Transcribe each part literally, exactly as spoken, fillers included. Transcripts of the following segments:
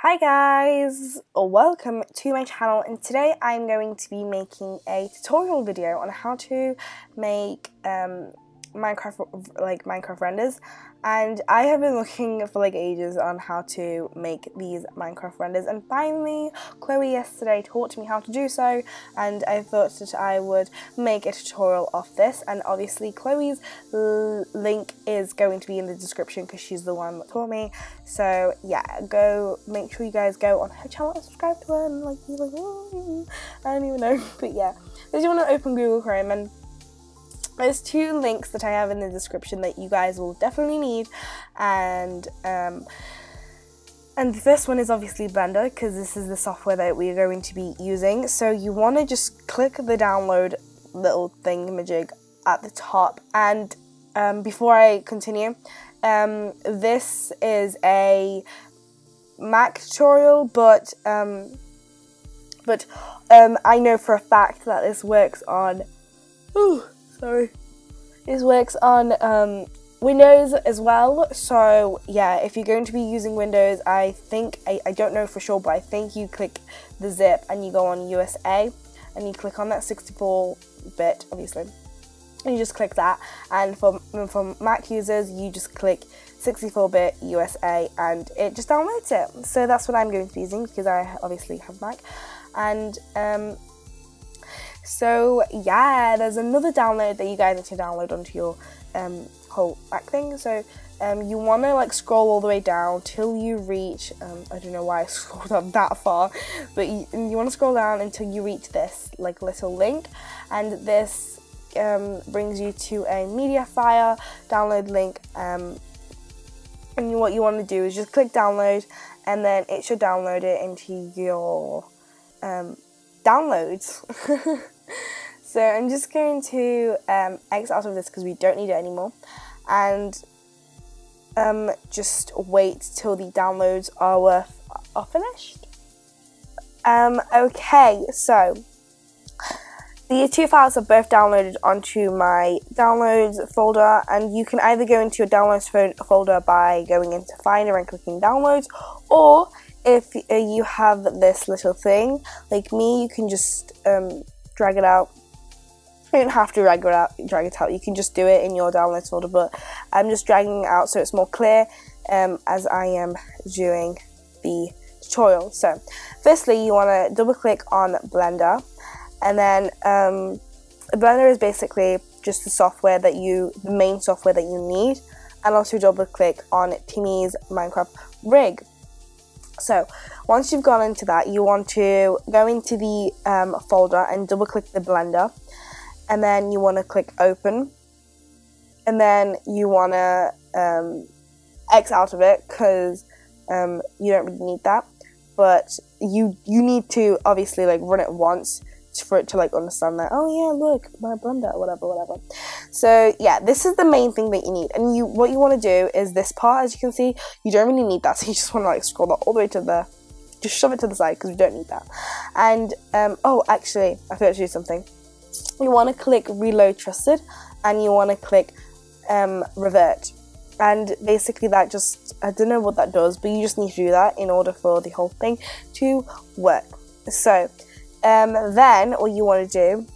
Hi guys, welcome to my channel, and today I'm going to be making a tutorial video on how to make um, Minecraft like Minecraft renders. And I have been looking for like ages on how to make these Minecraft renders, and finally Chloe yesterday taught me how to do so, and I thought that I would make a tutorial of this. And obviously Chloe's link is going to be in the description because she's the one that taught me. So yeah, go make sure you guys go on her channel and subscribe to her and like be like, oh, I don't even know. But yeah, if you want to open Google Chrome, and there's two links that I have in the description that you guys will definitely need, and um, and the first one is obviously Blender, because this is the software that we're going to be using. So you want to just click the download little thingamajig at the top. And um, before I continue, um, this is a Mac tutorial, but um, but um, I know for a fact that this works on. Ooh, sorry, this works on um, Windows as well. So yeah, if you're going to be using Windows, I think, I, I don't know for sure, but I think you click the zip and you go on U S A and you click on that sixty-four bit, obviously, and you just click that. And for, for Mac users, you just click sixty-four bit U S A and it just downloads it. So that's what I'm going to be using because I obviously have Mac. And um, so yeah, there's another download that you guys need to download onto your um, whole Mac thing. So um, you want to like scroll all the way down till you reach, um, I don't know why I scrolled up that far, but you, you want to scroll down until you reach this like little link, and this um, brings you to a Mediafire download link. Um, and what you want to do is just click download, and then it should download it into your um, downloads. So I'm just going to um, exit out of this because we don't need it anymore, and um, just wait till the downloads are, are finished. Um, okay, so the two files are both downloaded onto my downloads folder, and you can either go into your downloads folder by going into Finder and clicking downloads, or if you have this little thing like me, you can just um, drag it out. You don't have to drag it out, drag it out. You can just do it in your downloads folder, but I'm just dragging it out so it's more clear um, as I am doing the tutorial. So firstly, you want to double click on Blender, and then um, Blender is basically just the software that you, the main software that you need. And also double click on Timmy's Minecraft Rig. So once you've gone into that, you want to go into the um, folder and double click the Blender, and then you want to click open, and then you want to um, X out of it because um, you don't really need that, but you you need to obviously like run it once for it to like understand that, oh yeah, look, my Blender, whatever whatever. So yeah, this is the main thing that you need. And you what you want to do is this part, as you can see, you don't really need that, so you just want to like scroll that all the way to the, just shove it to the side because we don't need that. And um oh, actually I forgot to do something. You want to click reload trusted, and you want to click um revert, and basically that just, I don't know what that does, but you just need to do that in order for the whole thing to work. So Um, then all you want to do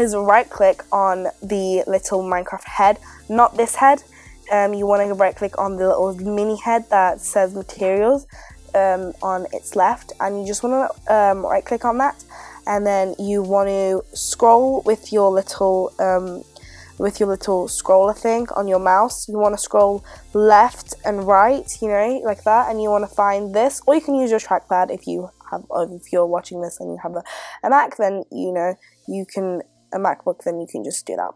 is right click on the little Minecraft head, not this head. Um, you want to right click on the little mini head that says materials um, on its left, and you just want to um, right click on that, and then you want to scroll with your little um, with your little scroller thing on your mouse. You want to scroll left and right, you know, like that, and you want to find this, or you can use your trackpad if you have, if you're watching this and you have a, a Mac, then you know you can a MacBook, then you can just do that.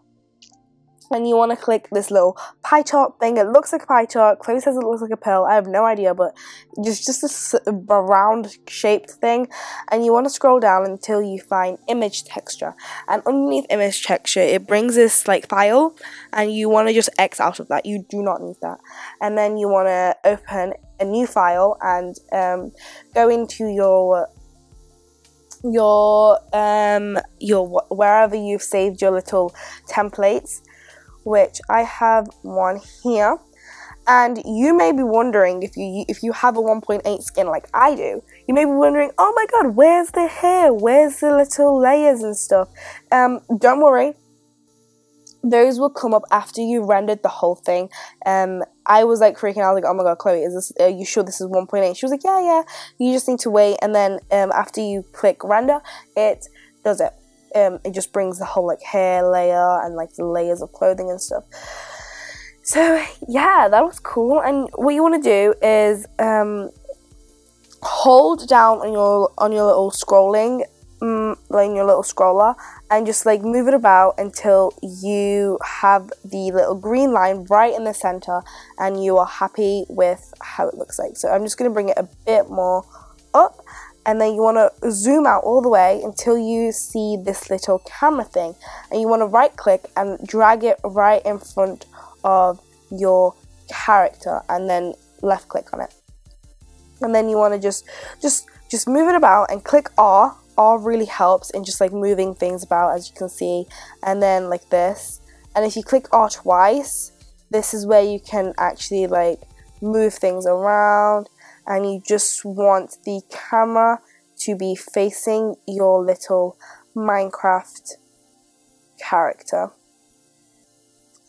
And you want to click this little pie chart thing. It looks like a pie chart. Chloe says it looks like a pill. I have no idea, but it's just this round shaped thing. And you want to scroll down until you find image texture. And underneath image texture, it brings this like file, and you want to just X out of that. You do not need that. And then you want to open a new file and um, go into your your um your wherever you've saved your little templates, which I have one here, And you may be wondering, if you if you have a one point eight skin like I do, you may be wondering, oh my god, where's the hair? Where's the little layers and stuff? Um, don't worry. Those will come up after you rendered the whole thing. Um, I was like freaking out, like, oh my god, Chloe, is this? Are you sure this is one point eight? She was like, yeah, yeah. You just need to wait, and then um, after you click render, it does it. Um, it just brings the whole like hair layer and like the layers of clothing and stuff. So yeah, that was cool. And what you want to do is um, hold down on your on your little scrolling, um, like your little scroller, and just like move it about until you have the little green line right in the center, and you are happy with how it looks like. So I'm just gonna bring it a bit more up. And then you want to zoom out all the way until you see this little camera thing. And you want to right click and drag it right in front of your character. And then left click on it. And then you want to just, just, just move it about and click R. R really helps in just like moving things about, as you can see. And then like this. And if you click R twice, this is where you can actually like move things around. And you just want the camera to be facing your little Minecraft character.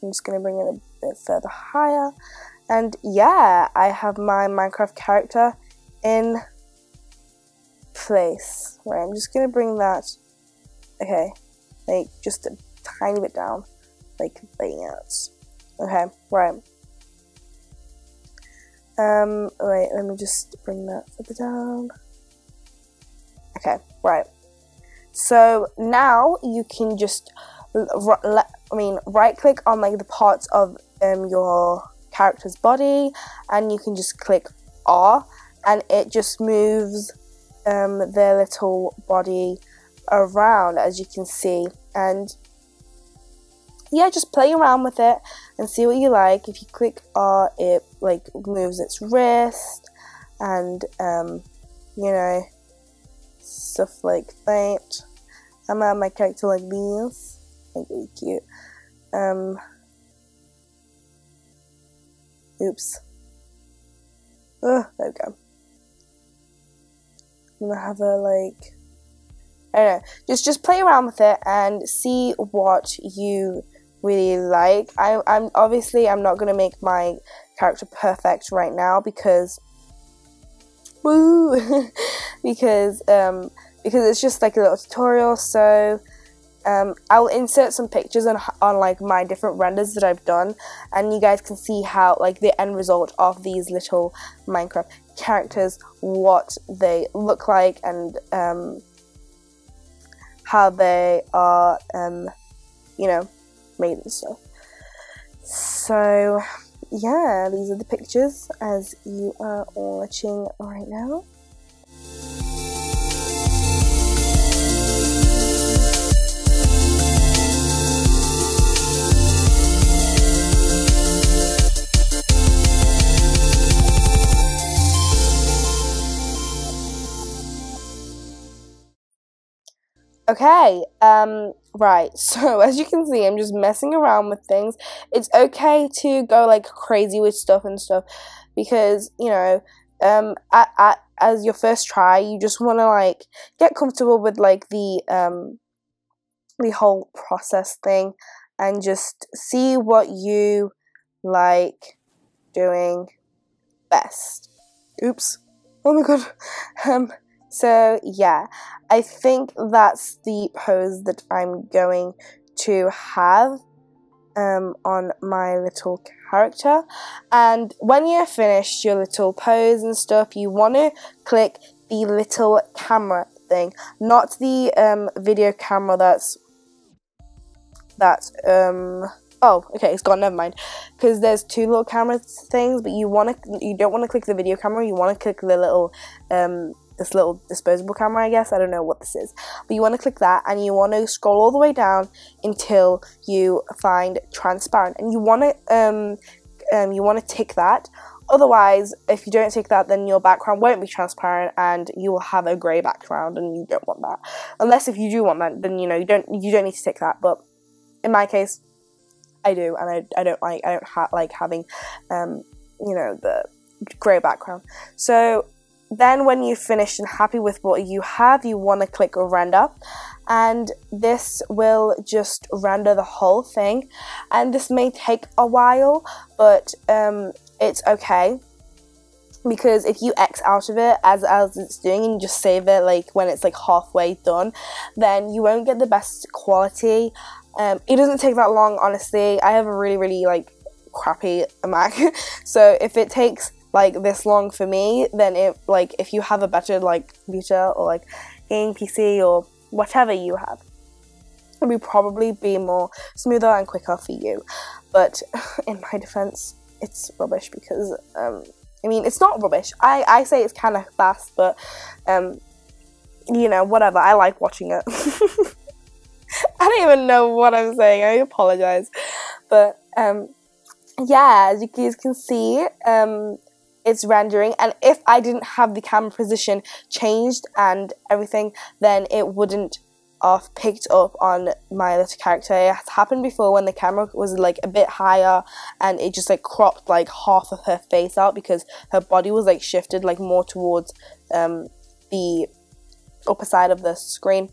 I'm just going to bring it a bit further higher. And yeah, I have my Minecraft character in place. Right, I'm just going to bring that, okay, like just a tiny bit down, like that. Okay, right. Um, wait, let me just bring that further down. Okay, right. So now you can just, I mean, right click on like the parts of um, your character's body, and you can just click R, and it just moves um, their little body around, as you can see. And yeah, just play around with it and see what you like. If you click R, it like moves its wrist and um, you know, stuff like that. I'm at my character like this, like really cute. Um, oops. Ugh, there we go. I'm gonna have a like. I don't know. Just just play around with it and see what you really like. I, I'm obviously I'm not gonna make my character perfect right now because, woo, because um, because it's just like a little tutorial. So um, I'll insert some pictures on on like my different renders that I've done, and you guys can see how like the end result of these little Minecraft characters, what they look like, and um, how they are, um, you know, made and stuff. So yeah, these are the pictures as you are watching right now. Okay, um, right, so as you can see, I'm just messing around with things. It's okay to go, like, crazy with stuff and stuff, because, you know, um, at, at, as your first try, you just want to, like, get comfortable with, like, the, um, the whole process thing, and just see what you like doing best. Oops. Oh my god. Um... So yeah, I think that's the pose that I'm going to have um, on my little character. And when you're finished your little pose and stuff, you want to click the little camera thing, not the um, video camera that's, that's, um, oh, okay, it's gone, never mind. Because there's two little camera things, but you wanna, you don't want to click the video camera, you want to click the little, um, this little disposable camera, I guess. I don't know what this is, but you want to click that, and you want to scroll all the way down until you find transparent, and you want to um, um you want to tick that. Otherwise, if you don't tick that, then your background won't be transparent, and you will have a grey background, and you don't want that. Unless if you do want that, then you know you don't you don't need to tick that. But in my case, I do, and I I don't like I don't ha like having um you know, the grey background. So then when you've finished and happy with what you have, you want to click render, and this will just render the whole thing. And this may take a while, but um, it's okay, because if you X out of it as, as it's doing and you just save it like when it's like halfway done, then you won't get the best quality. Um, it doesn't take that long, honestly. I have a really, really like crappy Mac, so if it takes like this long for me, then it like if you have a better like computer or like gaming P C or whatever you have, it would probably be more smoother and quicker for you. But in my defense, it's rubbish because um, I mean, it's not rubbish. I, I say it's kind of fast, but um, you know, whatever. I like watching it. I don't even know what I'm saying. I apologize, but um, yeah, as you guys can see, um, it's rendering. And if I didn't have the camera position changed and everything, then it wouldn't have picked up on my little character. It happened before when the camera was like a bit higher and it just like cropped like half of her face out because her body was like shifted like more towards um, the upper side of the screen.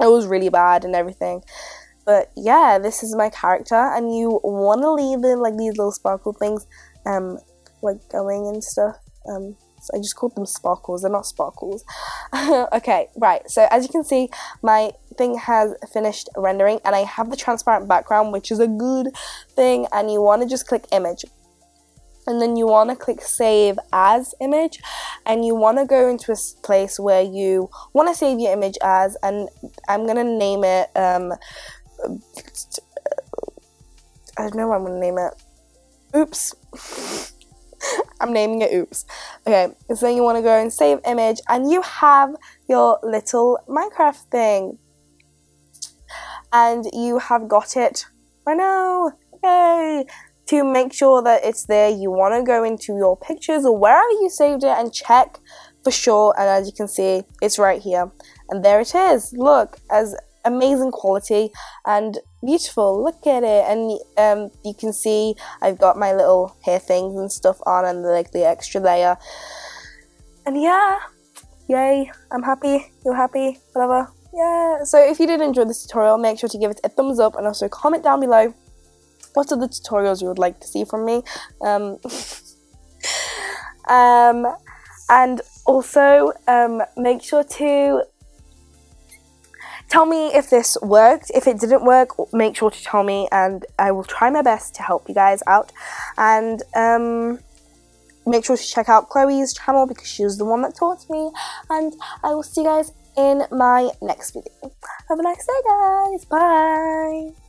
It was really bad and everything. But yeah, this is my character, and you want to leave in like these little sparkle things um, like going and stuff. Um, so I just called them sparkles, they're not sparkles. Okay, right, so as you can see, my thing has finished rendering and I have the transparent background, which is a good thing, and you want to just click image. And then you want to click save as image, and you want to go into a place where you want to save your image as, and I'm going to name it, um, I don't know what I'm going to name it, oops. I'm naming it oops. Okay, so then you want to go and save image, and you have your little Minecraft thing. And you have got it right now. Yay! To make sure that it's there, you want to go into your pictures or wherever you saved it and check for sure. And as you can see, it's right here. And there it is. Look, as amazing quality and beautiful. Look at it. And um, you can see I've got my little hair things and stuff on, and like the extra layer. And yeah, yay, I'm happy, you're happy, whatever. Yeah, so if you did enjoy this tutorial, make sure to give it a thumbs up and also comment down below what other tutorials you would like to see from me. Um, um, and also um, make sure to tell me if this worked. If it didn't work, make sure to tell me and I will try my best to help you guys out. And um, make sure to check out Chloe's channel because she was the one that taught me. And I will see you guys in my next video. Have a nice day, guys. Bye.